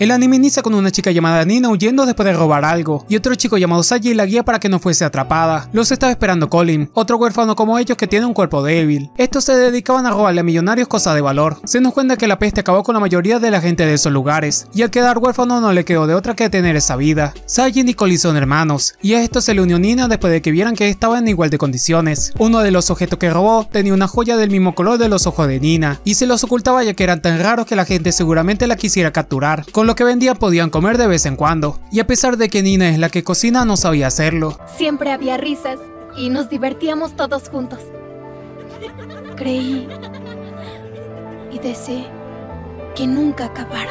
El anime inicia con una chica llamada Nina huyendo después de robar algo, y otro chico llamado Saji la guía para que no fuese atrapada. Los estaba esperando Colin, otro huérfano como ellos que tiene un cuerpo débil. Estos se dedicaban a robarle a millonarios cosas de valor. Se nos cuenta que la peste acabó con la mayoría de la gente de esos lugares, y al quedar huérfano no le quedó de otra que tener esa vida. Saji y Colin son hermanos, y a esto se le unió Nina después de que vieran que estaba en igual de condiciones. Uno de los objetos que robó tenía una joya del mismo color de los ojos de Nina, y se los ocultaba ya que eran tan raros que la gente seguramente la quisiera capturar. Con lo que vendían podían comer de vez en cuando, y a pesar de que Nina es la que cocina no sabía hacerlo. Siempre había risas y nos divertíamos todos juntos. Creí y deseé que nunca acabara.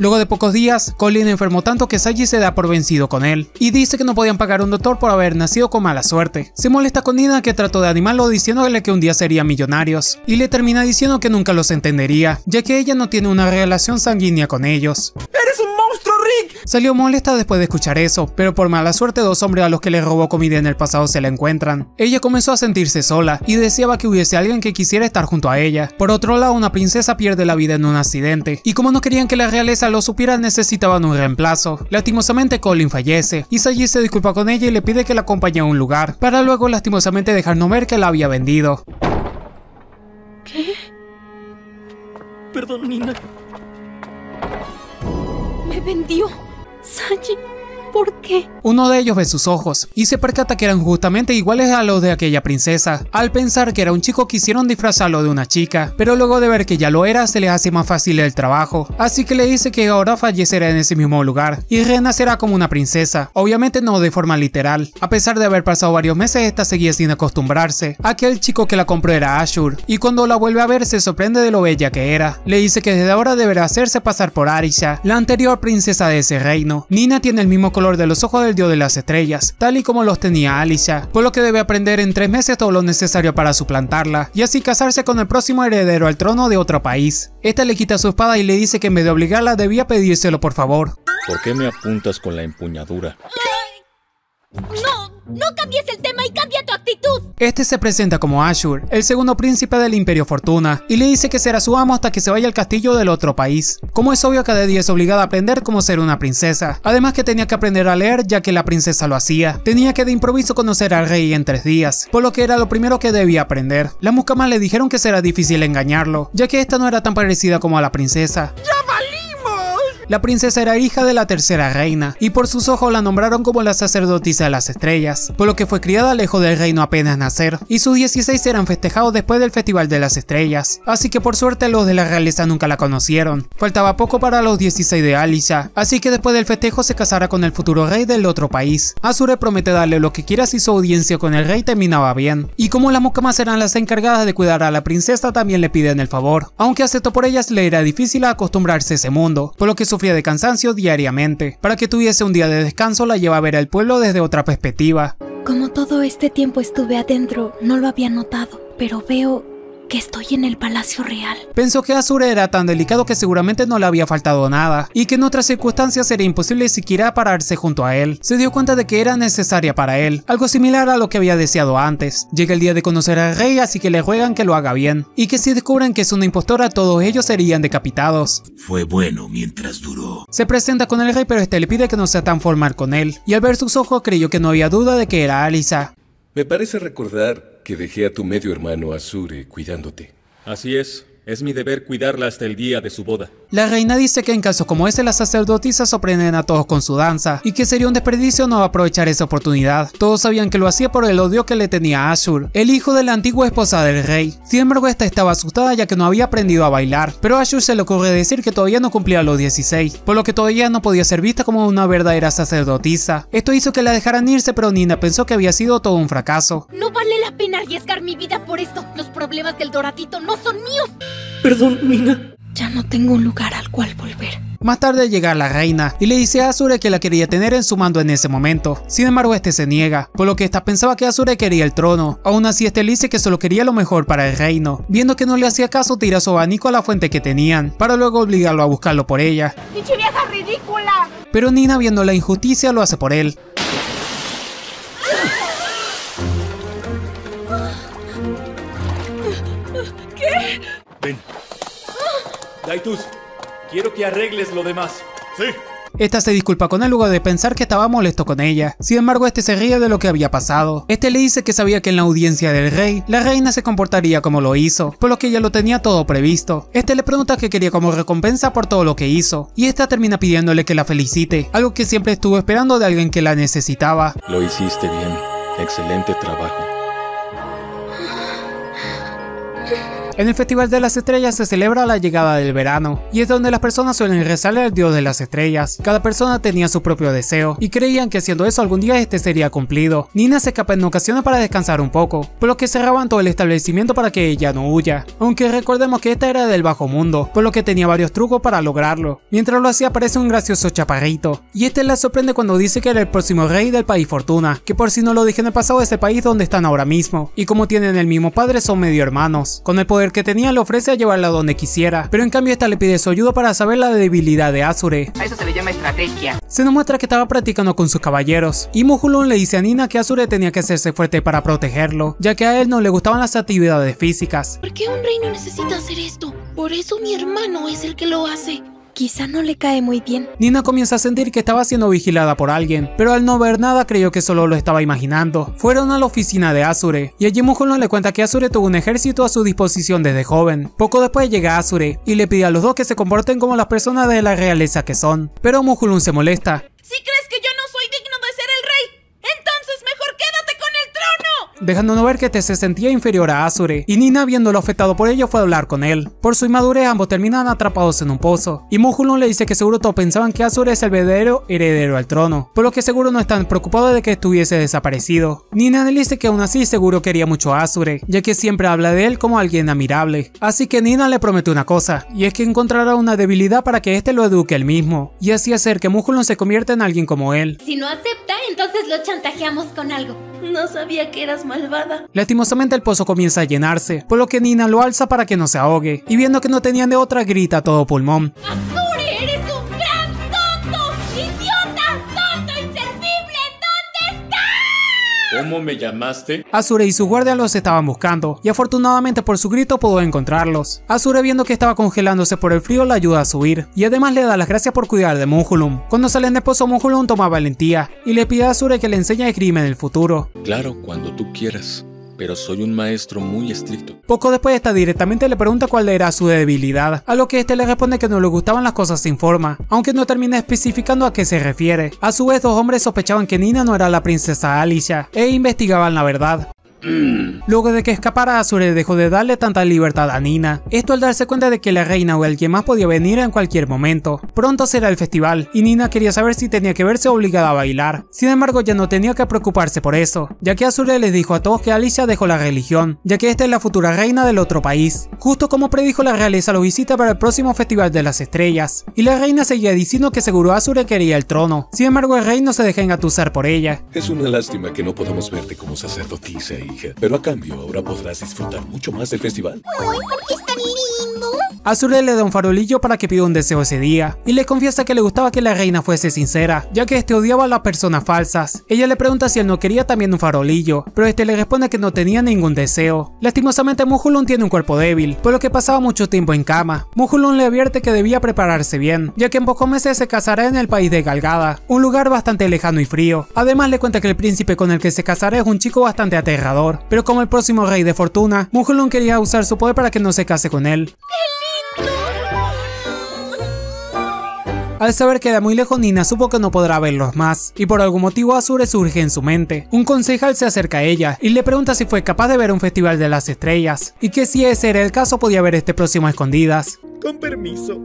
Luego de pocos días, Colin enfermó tanto que Saji se da por vencido con él, y dice que no podían pagar a un doctor por haber nacido con mala suerte. Se molesta con Nina, que trató de animarlo diciéndole que un día serían millonarios, y le termina diciendo que nunca los entendería, ya que ella no tiene una relación sanguínea con ellos. ¡Eres un monstruo, Rick! Salió molesta después de escuchar eso, pero por mala suerte dos hombres a los que le robó comida en el pasado se la encuentran. Ella comenzó a sentirse sola, y deseaba que hubiese alguien que quisiera estar junto a ella. Por otro lado, una princesa pierde la vida en un accidente, y como no querían que la realeza lo supieran necesitaban un reemplazo. Lastimosamente Colin fallece, y Saji se disculpa con ella y le pide que la acompañe a un lugar, para luego lastimosamente dejarnos ver que la había vendido. ¿Qué? Perdón, Nina. Me vendió Saji. ¿Por qué? Uno de ellos ve sus ojos, y se percata que eran justamente iguales a los de aquella princesa. Al pensar que era un chico quisieron disfrazarlo de una chica, pero luego de ver que ya lo era se les hace más fácil el trabajo, así que le dice que ahora fallecerá en ese mismo lugar, y renacerá como una princesa, obviamente no de forma literal. A pesar de haber pasado varios meses esta seguía sin acostumbrarse. Aquel chico que la compró era Ashur, y cuando la vuelve a ver se sorprende de lo bella que era. Le dice que desde ahora deberá hacerse pasar por Arisha, la anterior princesa de ese reino. Nina tiene el mismo color de los ojos del dios de las estrellas, tal y como los tenía Alicia, por lo que debe aprender en 3 meses todo lo necesario para suplantarla, y así casarse con el próximo heredero al trono de otro país. Esta le quita su espada y le dice que en vez de obligarla debía pedírselo por favor. ¿Por qué me apuntas con la empuñadura? ¡No! ¡No cambies el tema y cambia tu actitud! Este se presenta como Ashur, el segundo príncipe del Imperio Fortuna, y le dice que será su amo hasta que se vaya al castillo del otro país. Como es obvio, cada día es obligada a aprender cómo ser una princesa, además que tenía que aprender a leer ya que la princesa lo hacía. Tenía que de improviso conocer al rey en 3 días, por lo que era lo primero que debía aprender. Las mucamas le dijeron que será difícil engañarlo, ya que esta no era tan parecida como a la princesa. La princesa era hija de la tercera reina, y por sus ojos la nombraron como la sacerdotisa de las estrellas, por lo que fue criada lejos del reino apenas nacer, y sus 16 eran festejados después del festival de las estrellas, así que por suerte los de la realeza nunca la conocieron. Faltaba poco para los 16 de Alicia, así que después del festejo se casará con el futuro rey del otro país. Azure promete darle lo que quiera si su audiencia con el rey terminaba bien, y como las mucamas eran las encargadas de cuidar a la princesa también le piden el favor, aunque aceptó por ellas le era difícil acostumbrarse a ese mundo, por lo que su sufría de cansancio diariamente. Para que tuviese un día de descanso la lleva a ver al pueblo desde otra perspectiva. Como todo este tiempo estuve adentro, no lo había notado, pero veo que estoy en el palacio real. Pensó que Azure era tan delicado que seguramente no le había faltado nada, y que en otras circunstancias sería imposible siquiera pararse junto a él. Se dio cuenta de que era necesaria para él, algo similar a lo que había deseado antes. Llega el día de conocer al rey, así que le ruegan que lo haga bien, y que si descubren que es una impostora todos ellos serían decapitados. Fue bueno mientras duró. Se presenta con el rey, pero este le pide que no sea tan formal con él, y al ver sus ojos creyó que no había duda de que era Alicia. Me parece recordar que dejé a tu medio hermano Azure cuidándote. Así es mi deber cuidarla hasta el día de su boda. La reina dice que en casos como ese las sacerdotisas sorprenden a todos con su danza, y que sería un desperdicio no aprovechar esa oportunidad. Todos sabían que lo hacía por el odio que le tenía a Ashur, el hijo de la antigua esposa del rey. Sin embargo, esta estaba asustada ya que no había aprendido a bailar, pero a Ashur se le ocurre decir que todavía no cumplía los 16, por lo que todavía no podía ser vista como una verdadera sacerdotisa. Esto hizo que la dejaran irse, pero Nina pensó que había sido todo un fracaso. No vale la pena arriesgar mi vida por esto. Los problemas del doradito no son míos. Perdón, Nina. Ya no tengo un lugar al cual volver. Más tarde llega la reina y le dice a Azure que la quería tener en su mando en ese momento. Sin embargo, este se niega, por lo que esta pensaba que Azure quería el trono. Aún así, este le dice que solo quería lo mejor para el reino. Viendo que no le hacía caso, tira su abanico a la fuente que tenían, para luego obligarlo a buscarlo por ella. ¡Pinche vieja ridícula! Pero Nina, viendo la injusticia, lo hace por él. ¿Qué? Ven. Daitus, quiero que arregles lo demás. Sí. Esta se disculpa con él luego de pensar que estaba molesto con ella. Sin embargo, este se ríe de lo que había pasado. Este le dice que sabía que en la audiencia del rey, la reina se comportaría como lo hizo, por lo que ella lo tenía todo previsto. Este le pregunta qué quería como recompensa por todo lo que hizo, y esta termina pidiéndole que la felicite, algo que siempre estuvo esperando de alguien que la necesitaba. Lo hiciste bien, excelente trabajo. En el Festival de las Estrellas se celebra la llegada del verano, y es donde las personas suelen rezarle al dios de las estrellas. Cada persona tenía su propio deseo, y creían que haciendo eso algún día este sería cumplido. Nina se escapa en ocasiones para descansar un poco, por lo que cerraban todo el establecimiento para que ella no huya, aunque recordemos que esta era del bajo mundo, por lo que tenía varios trucos para lograrlo. Mientras lo hacía aparece un gracioso chaparrito, y este la sorprende cuando dice que era el próximo rey del país Fortuna, que por si no lo dije en el pasado es el país donde están ahora mismo, y como tienen el mismo padre son medio hermanos. Con el poder que tenía le ofrece a llevarla donde quisiera, pero en cambio esta le pide su ayuda para saber la debilidad de Azure. A eso se le llama estrategia. Se nos muestra que estaba practicando con sus caballeros, y Mujulun le dice a Nina que Azure tenía que hacerse fuerte para protegerlo, ya que a él no le gustaban las actividades físicas. ¿Por qué un rey no necesita hacer esto? Por eso mi hermano es el que lo hace. Quizá no le cae muy bien. Nina comienza a sentir que estaba siendo vigilada por alguien, pero al no ver nada creyó que solo lo estaba imaginando. Fueron a la oficina de Azure, y allí Mujulun le cuenta que Azure tuvo un ejército a su disposición desde joven. Poco después llega Azure, y le pide a los dos que se comporten como las personas de la realeza que son, pero Mujulun se molesta. ¿Sí crees que yo no soy digno de ser el rey? Entonces mejor quédate con el trono. Dejándonos ver que este se sentía inferior a Azure, y Nina, viéndolo afectado por ello, fue a hablar con él. Por su inmadurez ambos terminan atrapados en un pozo, y Mujulun le dice que seguro todos pensaban que Azure es el verdadero heredero al trono, por lo que seguro no están preocupados de que estuviese desaparecido. Nina le dice que aún así seguro quería mucho a Azure, ya que siempre habla de él como alguien admirable. Así que Nina le promete una cosa, y es que encontrará una debilidad para que este lo eduque él mismo, y así hacer que Mujulun se convierta en alguien como él. Si no acepta, entonces lo chantajeamos con algo. No sabía que eras malvada. Lastimosamente el pozo comienza a llenarse, por lo que Nina lo alza para que no se ahogue, y viendo que no tenían de otra grita a todo pulmón. ¡Azure, eres un gran tonto! ¡Idiota! ¡Tonto! ¡Inservible! ¿Dónde estás? ¿Cómo me llamaste? Azure y su guardia los estaban buscando, y afortunadamente por su grito pudo encontrarlos. Azure, viendo que estaba congelándose por el frío, la ayuda a subir, y además le da las gracias por cuidar de Mujulun. Cuando salen del pozo, Mujulun toma valentía, y le pide a Azure que le enseñe a esgrima en el futuro. Claro, cuando tú quieras. Pero soy un maestro muy estricto. Poco después esta directamente le pregunta cuál era su debilidad, a lo que este le responde que no le gustaban las cosas sin forma, aunque no termina especificando a qué se refiere. A su vez, dos hombres sospechaban que Nina no era la princesa Alicia, e investigaban la verdad. Luego de que escapara, Azure dejó de darle tanta libertad a Nina, esto al darse cuenta de que la reina o alguien más podía venir en cualquier momento. Pronto será el festival, y Nina quería saber si tenía que verse obligada a bailar. Sin embargo, ya no tenía que preocuparse por eso, ya que Azure les dijo a todos que Alicia dejó la religión, ya que esta es la futura reina del otro país. Justo como predijo, la realeza lo visita para el próximo Festival de las Estrellas, y la reina seguía diciendo que seguro Azure quería el trono. Sin embargo, el rey no se deja engatusar por ella. Es una lástima que no podamos verte como sacerdotisa, hija, pero a cambio ahora podrás disfrutar mucho más del festival. ¡Ay, porque es tan lindo! Azure le da un farolillo para que pida un deseo ese día, y le confiesa que le gustaba que la reina fuese sincera, ya que este odiaba a las personas falsas. Ella le pregunta si él no quería también un farolillo, pero este le responde que no tenía ningún deseo. Lastimosamente, Mujulun tiene un cuerpo débil, por lo que pasaba mucho tiempo en cama. Mujulun le advierte que debía prepararse bien, ya que en pocos meses se casará en el país de Galgada, un lugar bastante lejano y frío. Además le cuenta que el príncipe con el que se casará es un chico bastante aterrador, pero como el próximo rey de Fortuna, Mujulun quería usar su poder para que no se case con él. Al saber que era muy lejos, Nina supo que no podrá verlos más, y por algún motivo Azure surge en su mente. Un concejal se acerca a ella, y le pregunta si fue capaz de ver un Festival de las Estrellas, y que si ese era el caso podía ver este próximo a escondidas. Con permiso.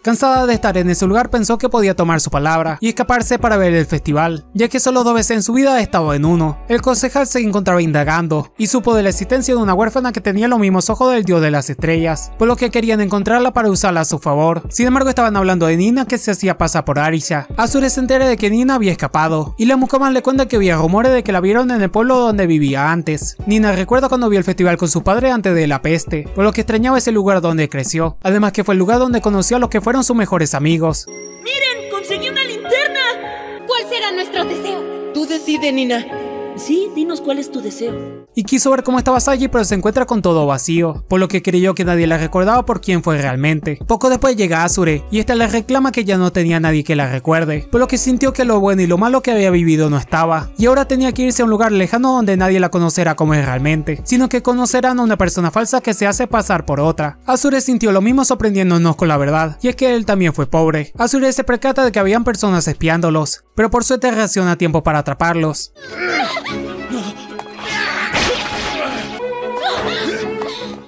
Cansada de estar en ese lugar, pensó que podía tomar su palabra y escaparse para ver el festival, ya que solo dos veces en su vida ha estado en uno. El concejal se encontraba indagando y supo de la existencia de una huérfana que tenía los mismos ojos del dios de las estrellas, por lo que querían encontrarla para usarla a su favor. Sin embargo, estaban hablando de Nina, que se hacía pasar por Arisha. Azure se entera de que Nina había escapado, y la mucama le cuenta que había rumores de que la vieron en el pueblo donde vivía antes. Nina recuerda cuando vio el festival con su padre antes de la peste, por lo que extrañaba ese lugar donde creció, además que fue el lugar donde conoció a los que fueron sus mejores amigos. ¡Miren! ¡Conseguí una linterna! ¿Cuál será nuestro deseo? Tú decide, Nina. Sí, dinos cuál es tu deseo. Y quiso ver cómo estaba Saji, pero se encuentra con todo vacío, por lo que creyó que nadie la recordaba por quién fue realmente. Poco después llega Azure, y esta le reclama que ya no tenía nadie que la recuerde, por lo que sintió que lo bueno y lo malo que había vivido no estaba, y ahora tenía que irse a un lugar lejano donde nadie la conocerá como es realmente, sino que conocerán a una persona falsa que se hace pasar por otra. Azure sintió lo mismo, sorprendiéndonos con la verdad, y es que él también fue pobre. Azure se percata de que habían personas espiándolos, pero por suerte reacciona a tiempo para atraparlos.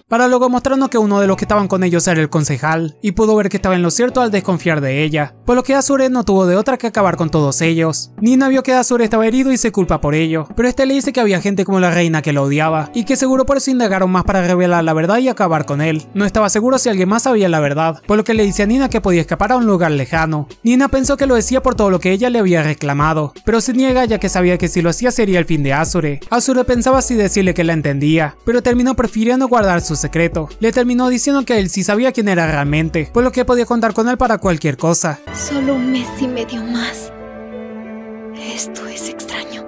Para luego mostrarnos que uno de los que estaban con ellos era el concejal, y pudo ver que estaba en lo cierto al desconfiar de ella, por lo que Azure no tuvo de otra que acabar con todos ellos. Nina vio que Azure estaba herido y se culpa por ello, pero este le dice que había gente como la reina que lo odiaba, y que seguro por eso indagaron más para revelar la verdad y acabar con él. No estaba seguro si alguien más sabía la verdad, por lo que le dice a Nina que podía escapar a un lugar lejano. Nina pensó que lo decía por todo lo que ella le había reclamado, pero se niega ya que sabía que si lo hacía sería el fin de Azure. Azure pensaba si decirle que la entendía, pero terminó prefiriendo guardar su secreto. Le terminó diciendo que él sí sabía quién era realmente, por lo que podía contar con él para cualquier cosa. Solo un mes y medio más. Esto es extraño.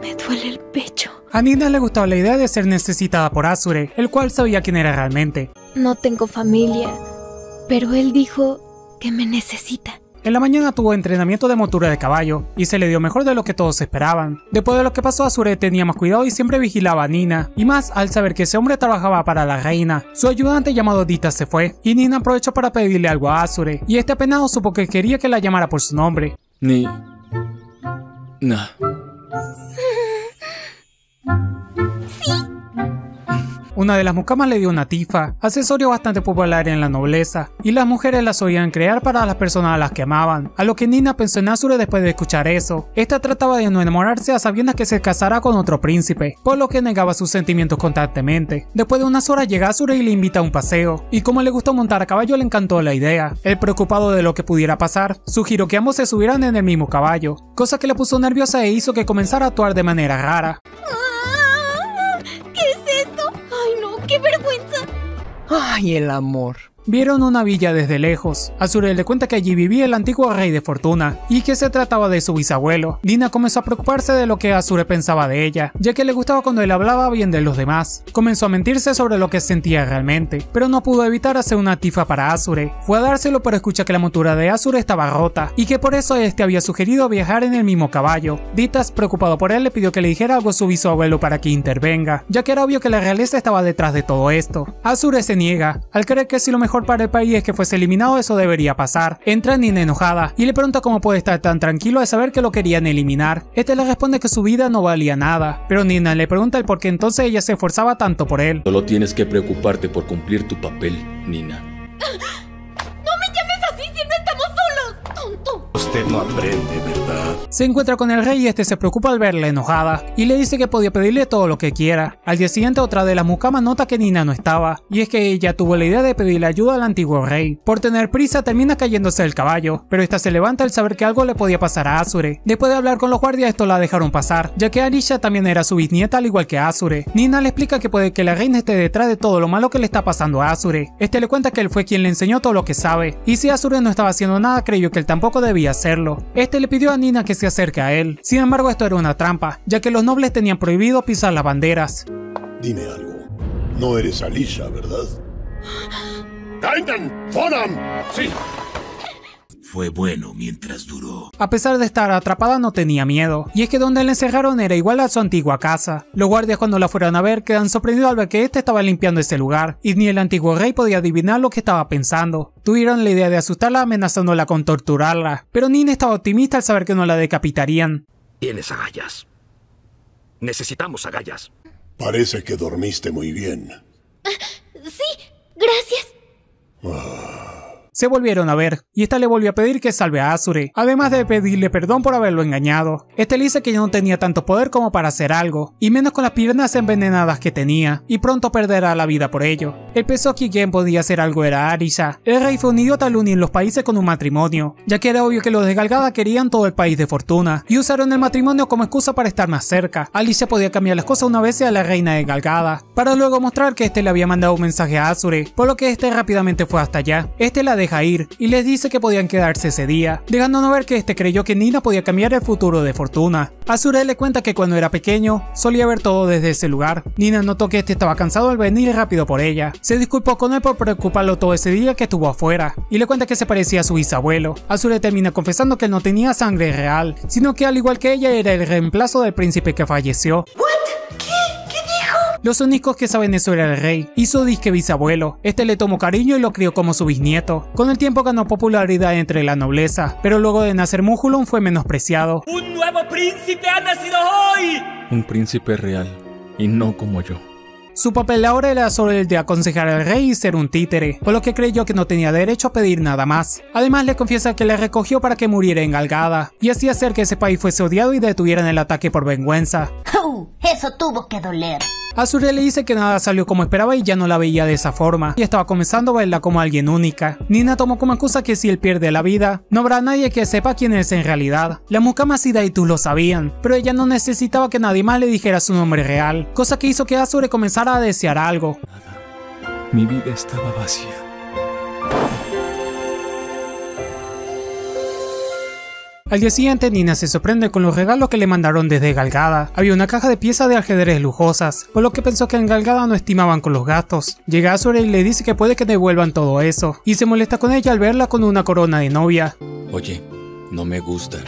Me duele el pecho. A Nina le gustaba la idea de ser necesitada por Azure, el cual sabía quién era realmente. No tengo familia, pero él dijo que me necesita. En la mañana tuvo entrenamiento de montura de caballo, y se le dio mejor de lo que todos esperaban. Después de lo que pasó, Azure tenía más cuidado y siempre vigilaba a Nina, y más al saber que ese hombre trabajaba para la reina. Su ayudante llamado Dita se fue, y Nina aprovechó para pedirle algo a Azure, y este apenado supo que quería que la llamara por su nombre. Nina. Una de las mucamas le dio una tifa, accesorio bastante popular en la nobleza, y las mujeres la solían crear para las personas a las que amaban, a lo que Nina pensó en Azure después de escuchar eso. Esta trataba de no enamorarse a sabiendas que se casará con otro príncipe, por lo que negaba sus sentimientos constantemente. Después de unas horas llega Azure y le invita a un paseo, y como le gustó montar a caballo le encantó la idea. Él, preocupado de lo que pudiera pasar, sugirió que ambos se subieran en el mismo caballo, cosa que le puso nerviosa e hizo que comenzara a actuar de manera rara. ¡Qué vergüenza! ¡Ay, el amor! Vieron una villa desde lejos. Azure le cuenta que allí vivía el antiguo rey de Fortuna, y que se trataba de su bisabuelo. Nina comenzó a preocuparse de lo que Azure pensaba de ella, ya que le gustaba cuando él hablaba bien de los demás. Comenzó a mentirse sobre lo que sentía realmente, pero no pudo evitar hacer una tifa para Azure. Fue a dárselo, pero escucha que la montura de Azure estaba rota, y que por eso este había sugerido viajar en el mismo caballo. Ditas, preocupado por él, le pidió que le dijera algo a su bisabuelo para que intervenga, ya que era obvio que la realeza estaba detrás de todo esto. Azure se niega, al creer que si lo mejor para el país es que fuese eliminado, eso debería pasar. Entra Nina enojada, y le pregunta cómo puede estar tan tranquilo al saber que lo querían eliminar. Este le responde que su vida no valía nada, pero Nina le pregunta el por qué entonces ella se esforzaba tanto por él. Solo tienes que preocuparte por cumplir tu papel, Nina. ¡No me llames así si no estamos solos, tonto! Usted no aprende, ¿verdad? Se encuentra con el rey y este se preocupa al verla enojada, y le dice que podía pedirle todo lo que quiera. Al día siguiente, otra de las mucamas nota que Nina no estaba, y es que ella tuvo la idea de pedirle ayuda al antiguo rey. Por tener prisa termina cayéndose del caballo, pero esta se levanta al saber que algo le podía pasar a Azure. Después de hablar con los guardias, esto la dejaron pasar, ya que Arisha también era su bisnieta al igual que Azure. Nina le explica que puede que la reina esté detrás de todo lo malo que le está pasando a Azure. Este le cuenta que él fue quien le enseñó todo lo que sabe, y si Azure no estaba haciendo nada, creyó que él tampoco debía hacerlo. Este le pidió a Nina que se acerque a él. Sin embargo, esto era una trampa, ya que los nobles tenían prohibido pisar las banderas. Dime algo. No eres Alicia, ¿verdad? Sí. Fue bueno mientras duró. A pesar de estar atrapada, no tenía miedo, y es que donde la encerraron era igual a su antigua casa. Los guardias, cuando la fueron a ver, quedan sorprendidos al ver que este estaba limpiando ese lugar, y ni el antiguo rey podía adivinar lo que estaba pensando. Tuvieron la idea de asustarla amenazándola con torturarla, pero Nina estaba optimista al saber que no la decapitarían. Tienes agallas. Necesitamos agallas. Parece que dormiste muy bien. Sí, gracias. Se volvieron a ver, y esta le volvió a pedir que salve a Azure, además de pedirle perdón por haberlo engañado. Este le dice que ya no tenía tanto poder como para hacer algo, y menos con las piernas envenenadas que tenía, y pronto perderá la vida por ello. Él pensó que quien podía hacer algo era Arisha. El rey fue un idiota al unir los países con un matrimonio, ya que era obvio que los de Galgada querían todo el país de Fortuna, y usaron el matrimonio como excusa para estar más cerca. Arisha podía cambiar las cosas una vez a la reina de Galgada, para luego mostrar que este le había mandado un mensaje a Azure, por lo que este rápidamente fue hasta allá. Este la dejó deja ir y les dice que podían quedarse ese día, dejándonos ver que este creyó que Nina podía cambiar el futuro de Fortuna. Azure le cuenta que cuando era pequeño solía ver todo desde ese lugar. Nina notó que este estaba cansado al venir rápido por ella. Se disculpó con él por preocuparlo todo ese día que estuvo afuera y le cuenta que se parecía a su bisabuelo. Azure termina confesando que no tenía sangre real, sino que al igual que ella era el reemplazo del príncipe que falleció. Los únicos que saben eso era el rey y su disque bisabuelo. Este le tomó cariño y lo crió como su bisnieto. Con el tiempo ganó popularidad entre la nobleza, pero luego de nacer Mujulun fue menospreciado. ¡Un nuevo príncipe ha nacido hoy! Un príncipe real, y no como yo. Su papel ahora era sobre el de aconsejar al rey y ser un títere, por lo que creyó que no tenía derecho a pedir nada más. Además le confiesa que le recogió para que muriera en Galgada, y así hacer que ese país fuese odiado y detuvieran el ataque por vergüenza. Eso tuvo que doler. Azure le dice que nada salió como esperaba y ya no la veía de esa forma, y estaba comenzando a verla como alguien única. Nina tomó como excusa que si él pierde la vida, no habrá nadie que sepa quién es en realidad. La Mukamasida y tú lo sabían, pero ella no necesitaba que nadie más le dijera su nombre real, cosa que hizo que Azure comenzara a desear algo. Nada. Mi vida estaba vacía. Al día siguiente, Nina se sorprende con los regalos que le mandaron desde Galgada. Había una caja de piezas de ajedrez lujosas, por lo que pensó que en Galgada no estimaban con los gastos. Llega Azure y le dice que puede que devuelvan todo eso, y se molesta con ella al verla con una corona de novia. Oye, no me gusta.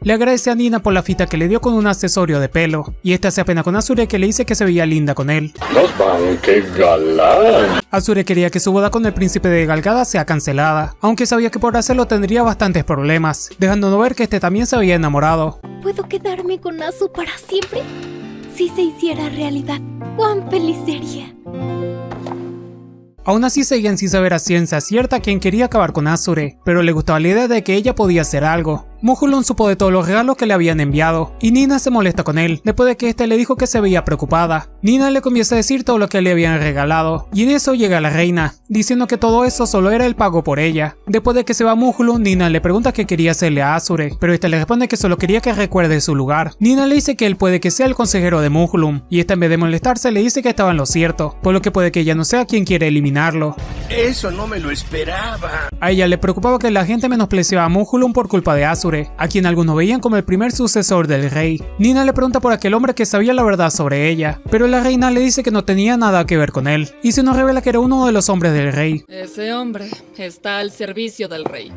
Le agradece a Nina por la fita que le dio con un accesorio de pelo, y esta se apena con Azure que le dice que se veía linda con él. ¡Qué galán! Azure quería que su boda con el príncipe de Galgada sea cancelada, aunque sabía que por hacerlo tendría bastantes problemas, dejándonos ver que este también se había enamorado. ¿Puedo quedarme con Azu para siempre? Si se hiciera realidad, ¡cuán feliz sería! Aún así seguían sin saber a ciencia cierta quién quería acabar con Azure, pero le gustaba la idea de que ella podía hacer algo. Mujulun supo de todos los regalos que le habían enviado, y Nina se molesta con él, después de que este le dijo que se veía preocupada. Nina le comienza a decir todo lo que le habían regalado, y en eso llega la reina, diciendo que todo eso solo era el pago por ella. Después de que se va Mujulun, Nina le pregunta qué quería hacerle a Azure, pero este le responde que solo quería que recuerde su lugar. Nina le dice que él puede que sea el consejero de Mujulun, y esta en vez de molestarse le dice que estaba en lo cierto, por lo que puede que ella no sea quien quiere eliminar. Eso no me lo esperaba. A ella le preocupaba que la gente menospreciaba a Mujulun por culpa de Azure, a quien algunos veían como el primer sucesor del rey. Nina le pregunta por aquel hombre que sabía la verdad sobre ella, pero la reina le dice que no tenía nada que ver con él, y se nos revela que era uno de los hombres del rey. Ese hombre está al servicio del rey.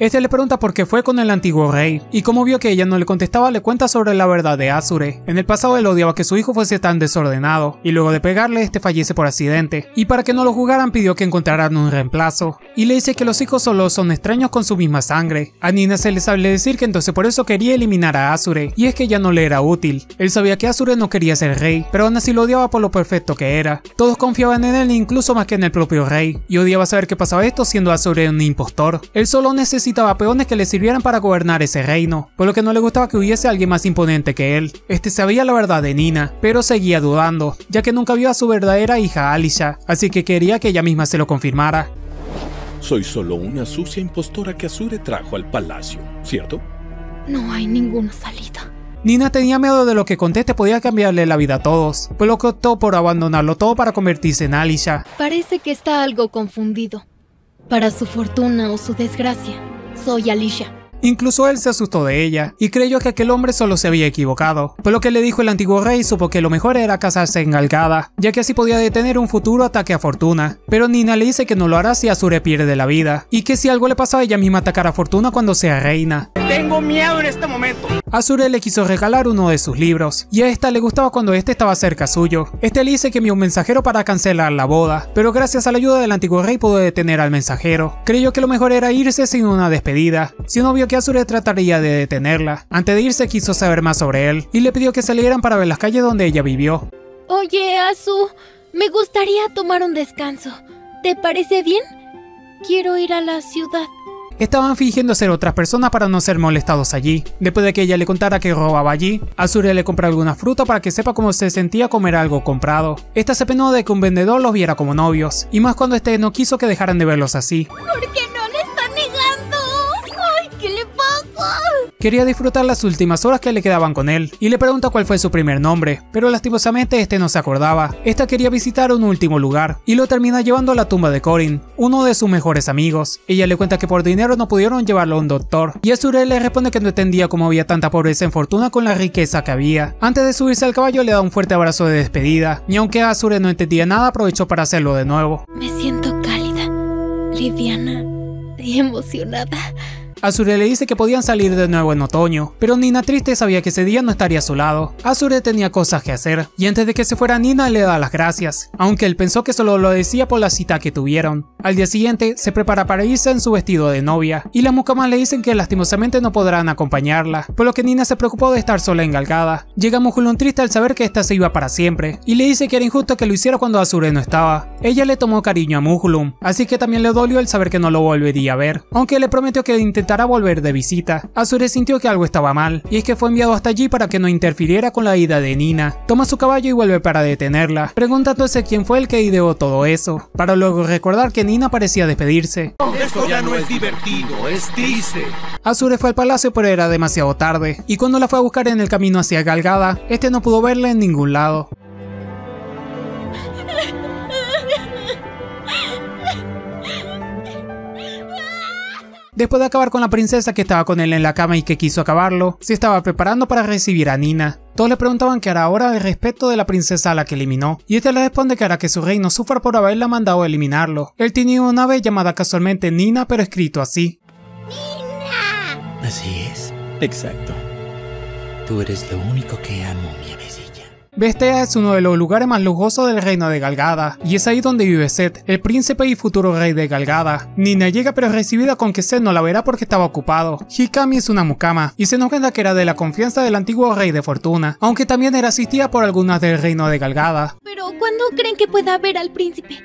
Este le pregunta por qué fue con el antiguo rey, y como vio que ella no le contestaba le cuenta sobre la verdad de Azure. En el pasado él odiaba que su hijo fuese tan desordenado, y luego de pegarle este fallece por accidente, y para que no lo juzgaran pidió que encontraran un reemplazo, y le dice que los hijos solo son extraños con su misma sangre. A Nina se le sabe decir que entonces por eso quería eliminar a Azure, y es que ya no le era útil. Él sabía que Azure no quería ser rey, pero aún así lo odiaba por lo perfecto que era. Todos confiaban en él incluso más que en el propio rey, y odiaba saber que pasaba esto siendo Azure un impostor. Él solo necesitaba peones que le sirvieran para gobernar ese reino, por lo que no le gustaba que hubiese alguien más imponente que él. Este sabía la verdad de Nina, pero seguía dudando, ya que nunca vio a su verdadera hija Alicia, así que quería que ella misma se lo confirmara. Soy solo una sucia impostora que Azure trajo al palacio, ¿cierto? No hay ninguna salida. Nina tenía miedo de lo que conteste podía cambiarle la vida a todos, por lo que optó por abandonarlo todo para convertirse en Alicia. Parece que está algo confundido. Para su fortuna o su desgracia, soy Alicia. Incluso él se asustó de ella, y creyó que aquel hombre solo se había equivocado, por lo que le dijo el antiguo rey y supo que lo mejor era casarse en Galgada, ya que así podía detener un futuro ataque a Fortuna. Pero Nina le dice que no lo hará si Azure pierde la vida, y que si algo le pasaba ella misma atacará a Fortuna cuando sea reina. Tengo miedo en este momento. Azure le quiso regalar uno de sus libros, y a esta le gustaba cuando este estaba cerca suyo. Este le dice que envió un mensajero para cancelar la boda, pero gracias a la ayuda del antiguo rey pudo detener al mensajero. Creyó que lo mejor era irse sin una despedida, si no vio que Azure trataría de detenerla. Antes de irse quiso saber más sobre él, y le pidió que salieran para ver las calles donde ella vivió. Oye, Azu, me gustaría tomar un descanso. ¿Te parece bien? Quiero ir a la ciudad. Estaban fingiendo ser otras personas para no ser molestados allí. Después de que ella le contara que robaba allí, Azure le compró alguna fruta para que sepa cómo se sentía comer algo comprado. Esta se penó de que un vendedor los viera como novios, y más cuando este no quiso que dejaran de verlos así. ¿Por qué no le está negando? ¡Ay, qué le pasa! Quería disfrutar las últimas horas que le quedaban con él, y le pregunta cuál fue su primer nombre, pero lastimosamente este no se acordaba. Esta quería visitar un último lugar, y lo termina llevando a la tumba de Colin, uno de sus mejores amigos. Ella le cuenta que por dinero no pudieron llevarlo a un doctor, y Azure le responde que no entendía cómo había tanta pobreza en Fortuna con la riqueza que había. Antes de subirse al caballo le da un fuerte abrazo de despedida, y aunque Azure no entendía nada, aprovechó para hacerlo de nuevo. Me siento cálida, liviana y emocionada. Azure le dice que podían salir de nuevo en otoño, pero Nina triste sabía que ese día no estaría a su lado. Azure tenía cosas que hacer, y antes de que se fuera Nina le da las gracias, aunque él pensó que solo lo decía por la cita que tuvieron. Al día siguiente se prepara para irse en su vestido de novia, y las mucamas le dicen que lastimosamente no podrán acompañarla, por lo que Nina se preocupó de estar sola en Galgada. Llega Mujulun triste al saber que esta se iba para siempre, y le dice que era injusto que lo hiciera cuando Azure no estaba. Ella le tomó cariño a Mujulun, así que también le dolió el saber que no lo volvería a ver, aunque le prometió que intentará volver de visita. Azure sintió que algo estaba mal, y es que fue enviado hasta allí para que no interfiriera con la ida de Nina. Toma su caballo y vuelve para detenerla, preguntándose quién fue el que ideó todo eso, para luego recordar que Nina parecía despedirse. Esto ya no es divertido, es triste. Azure fue al palacio, pero era demasiado tarde, y cuando la fue a buscar en el camino hacia Galgada, este no pudo verla en ningún lado. Después de acabar con la princesa que estaba con él en la cama y que quiso acabarlo, se estaba preparando para recibir a Nina. Todos le preguntaban qué hará ahora al respecto de la princesa a la que eliminó, y este le responde que hará que su reino sufra por haberla mandado a eliminarlo. Él tenía una ave llamada casualmente Nina, pero escrito así. ¡Nina! Así es, exacto. Tú eres lo único que amo, mi amecilla. Bestea es uno de los lugares más lujosos del reino de Galgada, y es ahí donde vive Seth, el príncipe y futuro rey de Galgada. Nina llega, pero es recibida con que Seth no la verá porque estaba ocupado. Hikami es una mucama, y se nos cuenta que era de la confianza del antiguo rey de Fortuna, aunque también era asistida por algunas del reino de Galgada. Pero ¿cuándo creen que pueda ver al príncipe?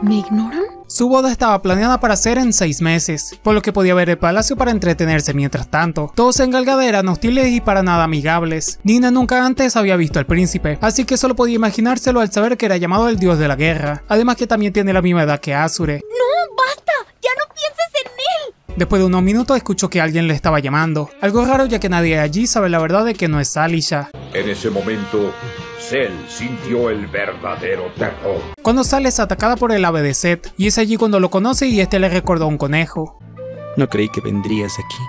¿Me ignoran? Su boda estaba planeada para ser en 6 meses, por lo que podía ver el palacio para entretenerse mientras tanto. Todos en Galgada eran hostiles y para nada amigables. Nina nunca antes había visto al príncipe, así que solo podía imaginárselo al saber que era llamado el dios de la guerra, además que también tiene la misma edad que Azure. ¡No, basta! ¡Ya no pienses en él! Después de unos minutos escuchó que alguien le estaba llamando. Algo raro, ya que nadie allí sabe la verdad de que no es Alicia. En ese momento, Cell sintió el verdadero terror. Cuando Cell es atacada por el ave de Seth, y es allí cuando lo conoce y este le recordó a un conejo. No creí que vendrías aquí,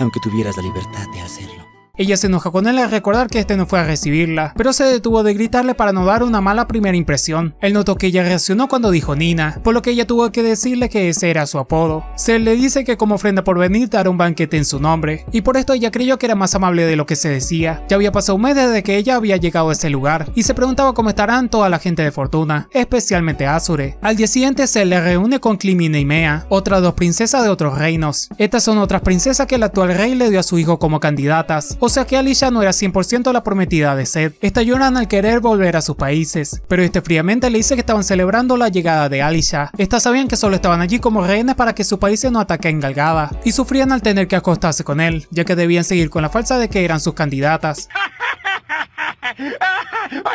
aunque tuvieras la libertad de hacerlo. Ella se enoja con él al recordar que este no fue a recibirla, pero se detuvo de gritarle para no dar una mala primera impresión. Él notó que ella reaccionó cuando dijo Nina, por lo que ella tuvo que decirle que ese era su apodo. Seth le dice que como ofrenda por venir dará un banquete en su nombre, y por esto ella creyó que era más amable de lo que se decía. Ya había pasado un mes desde que ella había llegado a ese lugar, y se preguntaba cómo estarán toda la gente de Fortuna, especialmente Azure. Al día siguiente Seth le reúne con Klimina y Mea, otras dos princesas de otros reinos. Estas son otras princesas que el actual rey le dio a su hijo como candidatas. O sea que Alicia no era 100% la prometida de Seth. Esta lloran al querer volver a sus países, pero este fríamente le dice que estaban celebrando la llegada de Alicia. Estas sabían que solo estaban allí como rehenes para que sus países no ataquen Galgada, y sufrían al tener que acostarse con él, ya que debían seguir con la falsa de que eran sus candidatas.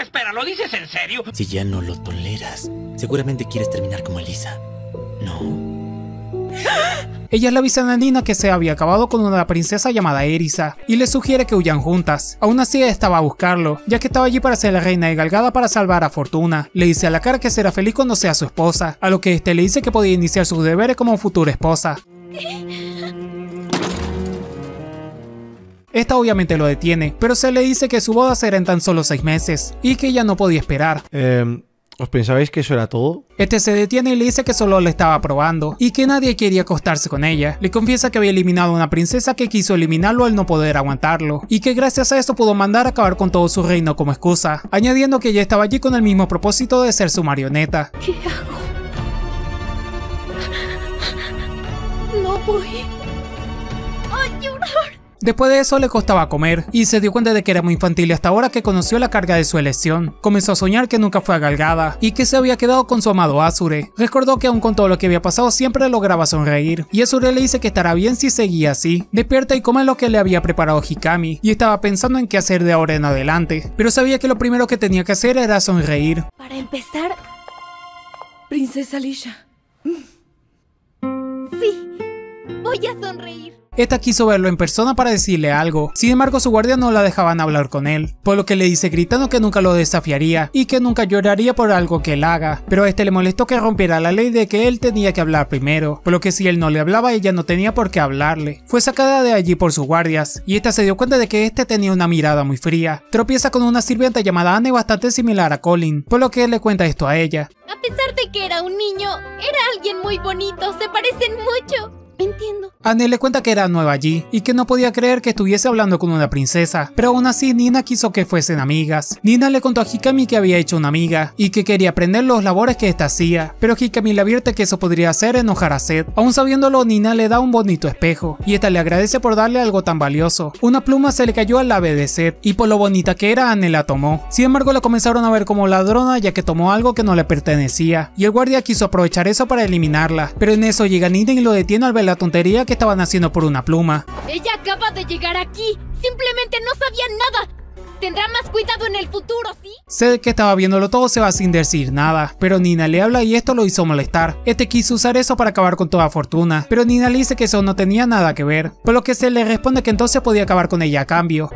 Espera, ¿lo dices en serio? Si ya no lo toleras, seguramente quieres terminar como Alicia. No. Ellas le avisan a Nina que se había acabado con una princesa llamada Erisa, y le sugiere que huyan juntas. Aún así estaba a buscarlo, ya que estaba allí para ser la reina de Galgada para salvar a Fortuna. Le dice a la cara que será feliz cuando sea su esposa, a lo que este le dice que podía iniciar sus deberes como futura esposa. Esta obviamente lo detiene, pero se le dice que su boda será en tan solo 6 meses, y que ella no podía esperar. ¿Os pensabais que eso era todo? Este se detiene y le dice que solo le estaba probando, y que nadie quería acostarse con ella. Le confiesa que había eliminado a una princesa que quiso eliminarlo al no poder aguantarlo, y que gracias a eso pudo mandar a acabar con todo su reino como excusa, añadiendo que ella estaba allí con el mismo propósito de ser su marioneta. ¿Qué hago? No voy a llorar. Después de eso le costaba comer, y se dio cuenta de que era muy infantil hasta ahora que conoció la carga de su elección. Comenzó a soñar que nunca fue a Galgada, y que se había quedado con su amado Azure. Recordó que aun con todo lo que había pasado siempre lograba sonreír, y Azure le dice que estará bien si seguía así. Despierta y come lo que le había preparado Hikami, y estaba pensando en qué hacer de ahora en adelante, pero sabía que lo primero que tenía que hacer era sonreír. Para empezar, princesa Alicia. Sí, voy a sonreír. Esta quiso verlo en persona para decirle algo, sin embargo su guardia no la dejaban hablar con él, por lo que le dice gritando que nunca lo desafiaría y que nunca lloraría por algo que él haga, pero a este le molestó que rompiera la ley de que él tenía que hablar primero, por lo que si él no le hablaba ella no tenía por qué hablarle. Fue sacada de allí por sus guardias y esta se dio cuenta de que este tenía una mirada muy fría. Tropieza con una sirvienta llamada Anel bastante similar a Colin, por lo que él le cuenta esto a ella. A pesar de que era un niño, era alguien muy bonito, se parecen mucho. Entiendo. Anel le cuenta que era nueva allí y que no podía creer que estuviese hablando con una princesa, pero aún así Nina quiso que fuesen amigas. Nina le contó a Hikami que había hecho una amiga y que quería aprender los labores que ésta hacía, pero Hikami le advierte que eso podría hacer enojar a Seth. Aún sabiéndolo, Nina le da un bonito espejo y esta le agradece por darle algo tan valioso. Una pluma se le cayó al ave de Seth y por lo bonita que era Anel la tomó. Sin embargo la comenzaron a ver como ladrona ya que tomó algo que no le pertenecía y el guardia quiso aprovechar eso para eliminarla, pero en eso llega Nina y lo detiene al ver la tontería que estaban haciendo por una pluma. Ella acaba de llegar aquí, simplemente no sabía nada. Tendrá más cuidado en el futuro, ¿sí? Seth, que estaba viéndolo todo, se va sin decir nada, pero Nina le habla y esto lo hizo molestar. Este quiso usar eso para acabar con toda Fortuna, pero Nina le dice que eso no tenía nada que ver, por lo que Seth le responde que entonces podía acabar con ella a cambio.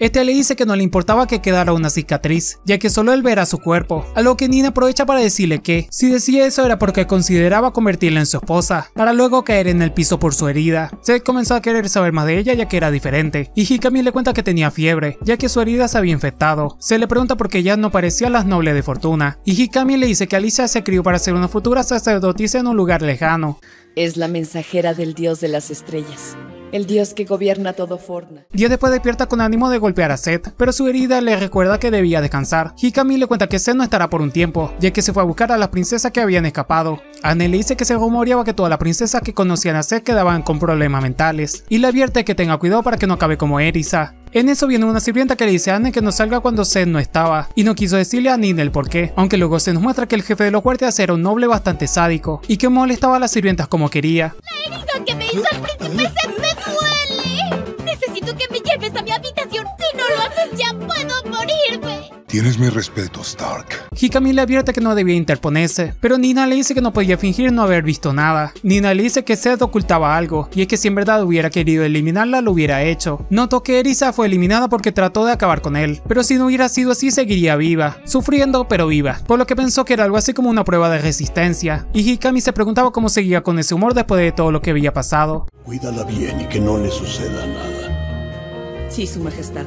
Este le dice que no le importaba que quedara una cicatriz, ya que solo él verá su cuerpo, a lo que Nina aprovecha para decirle que, si decía eso era porque consideraba convertirla en su esposa, para luego caer en el piso por su herida. Seth comenzó a querer saber más de ella ya que era diferente, y Hikami le cuenta que tenía fiebre, ya que su herida se había infectado. Seth le pregunta por qué ella no parecía las nobles de Fortuna, y Hikami le dice que Alicia se crió para ser una futura sacerdotisa en un lugar lejano. Es la mensajera del dios de las estrellas. El dios que gobierna todo Fortuna. Días después despierta con ánimo de golpear a Seth, pero su herida le recuerda que debía descansar. Hikami le cuenta que Seth no estará por un tiempo, ya que se fue a buscar a las princesas que habían escapado. Anel le dice que se rumoreaba que todas las princesas que conocían a Seth quedaban con problemas mentales, y le advierte que tenga cuidado para que no acabe como Erisa. En eso viene una sirvienta que le dice a Anel que no salga cuando Seth no estaba, y no quiso decirle a Nina el porqué, aunque luego se nos muestra que el jefe de los guardias era un noble bastante sádico, y que molestaba a las sirvientas como quería. La herida que me hizo el príncipe Seth me duele. Necesito que me lleves a mi habitación, si no lo haces ya puedo morirme. Tienes mi respeto, Stark. Hikami le advierte que no debía interponerse, pero Nina le dice que no podía fingir no haber visto nada. Nina le dice que Seth ocultaba algo, y es que si en verdad hubiera querido eliminarla, lo hubiera hecho. Notó que Erisa fue eliminada porque trató de acabar con él, pero si no hubiera sido así, seguiría viva, sufriendo pero viva, por lo que pensó que era algo así como una prueba de resistencia, y Hikami se preguntaba cómo seguía con ese humor después de todo lo que había pasado. Cuídala bien y que no le suceda nada. Sí, su majestad.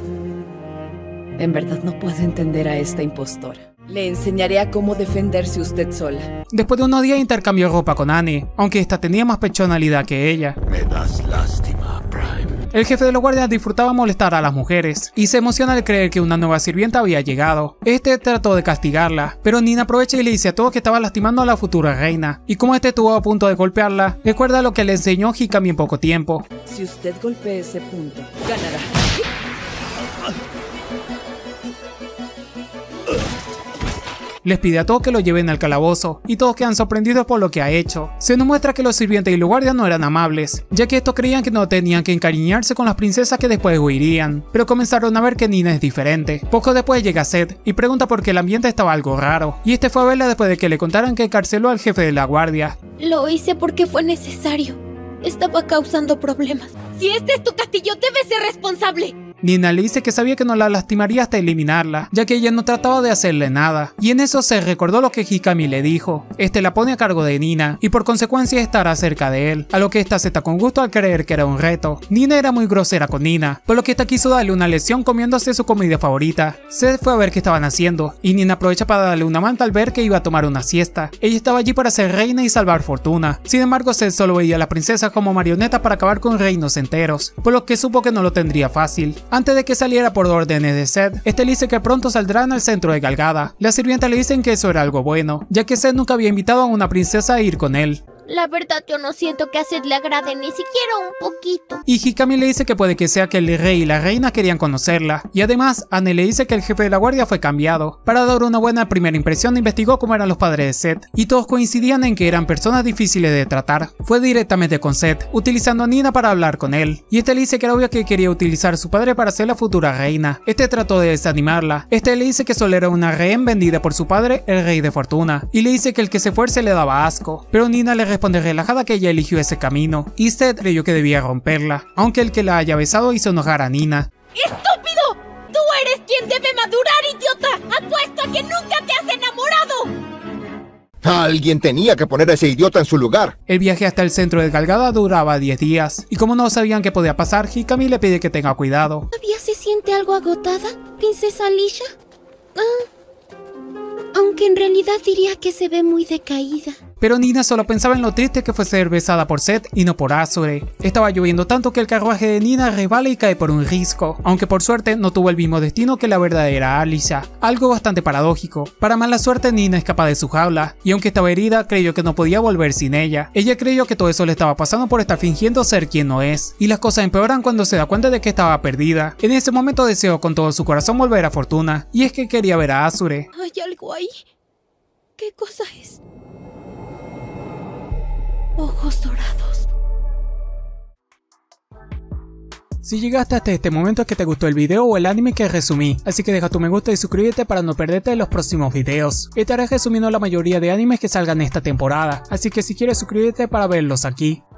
En verdad no puedo entender a esta impostora. Le enseñaré a cómo defenderse usted sola. Después de unos días intercambió ropa con Annie, aunque esta tenía más pechonalidad que ella. Me das lástima, Prime. El jefe de los guardias disfrutaba molestar a las mujeres, y se emociona al creer que una nueva sirvienta había llegado. Este trató de castigarla, pero Nina aprovecha y le dice a todos que estaba lastimando a la futura reina, y como este estuvo a punto de golpearla, recuerda lo que le enseñó Hikami en poco tiempo. Si usted golpea ese punto, ganará. Les pide a todos que lo lleven al calabozo, y todos quedan sorprendidos por lo que ha hecho. Se nos muestra que los sirvientes y los guardias no eran amables, ya que estos creían que no tenían que encariñarse con las princesas que después huirían, pero comenzaron a ver que Nina es diferente. Poco después llega Seth, y pregunta por qué el ambiente estaba algo raro, y este fue a verla después de que le contaran que encarceló al jefe de la guardia. Lo hice porque fue necesario, estaba causando problemas. Si este es tu castillo, debes ser responsable. Nina le dice que sabía que no la lastimaría hasta eliminarla, ya que ella no trataba de hacerle nada, y en eso se recordó lo que Hikami le dijo. Este la pone a cargo de Nina, y por consecuencia estará cerca de él, a lo que esta acepta con gusto al creer que era un reto. Nina era muy grosera con Nina, por lo que esta quiso darle una lección comiéndose su comida favorita. Seth fue a ver qué estaban haciendo, y Nina aprovecha para darle una manta al ver que iba a tomar una siesta. Ella estaba allí para ser reina y salvar Fortuna, sin embargo Seth solo veía a la princesa como marioneta para acabar con reinos enteros, por lo que supo que no lo tendría fácil. Antes de que saliera por órdenes de Seth, este le dice que pronto saldrán al centro de Galgada. Las sirvientas le dicen que eso era algo bueno, ya que Seth nunca había invitado a una princesa a ir con él. La verdad yo no siento que a Seth le agrade ni siquiera un poquito. Y Hikami le dice que puede que sea que el rey y la reina querían conocerla. Y además, Anel le dice que el jefe de la guardia fue cambiado. Para dar una buena primera impresión investigó cómo eran los padres de Seth. Y todos coincidían en que eran personas difíciles de tratar. Fue directamente con Seth, utilizando a Nina para hablar con él. Y este le dice que era obvio que quería utilizar a su padre para ser la futura reina. Este trató de desanimarla. Este le dice que solo era una rehén vendida por su padre, el rey de Fortuna. Y le dice que el que se fuerce le daba asco. Pero Nina le responde relajada que ella eligió ese camino. Y Seth creyó que debía romperla. Aunque el que la haya besado hizo enojar a Nina. ¡Estúpido! ¡Tú eres quien debe madurar, idiota! ¡Apuesto a que nunca te has enamorado! Alguien tenía que poner a ese idiota en su lugar. El viaje hasta el centro de Galgada duraba 10 días. Y como no sabían qué podía pasar, Hikami le pide que tenga cuidado. ¿Todavía se siente algo agotada, princesa Alicia? Aunque en realidad diría que se ve muy decaída. Pero Nina solo pensaba en lo triste que fue ser besada por Seth y no por Azure. Estaba lloviendo tanto que el carruaje de Nina resbala y cae por un risco, aunque por suerte no tuvo el mismo destino que la verdadera Alicia, algo bastante paradójico. Para mala suerte Nina escapa de su jaula, y aunque estaba herida creyó que no podía volver sin ella. Ella creyó que todo eso le estaba pasando por estar fingiendo ser quien no es, y las cosas empeoran cuando se da cuenta de que estaba perdida. En ese momento deseó con todo su corazón volver a Fortuna, y es que quería ver a Azure. ¿Hay algo ahí? ¿Qué cosa es? Ojos dorados. Si llegaste hasta este momento es que te gustó el video o el anime que resumí, así que deja tu me gusta y suscríbete para no perderte los próximos videos. Estaré resumiendo la mayoría de animes que salgan esta temporada, así que si quieres suscríbete para verlos aquí.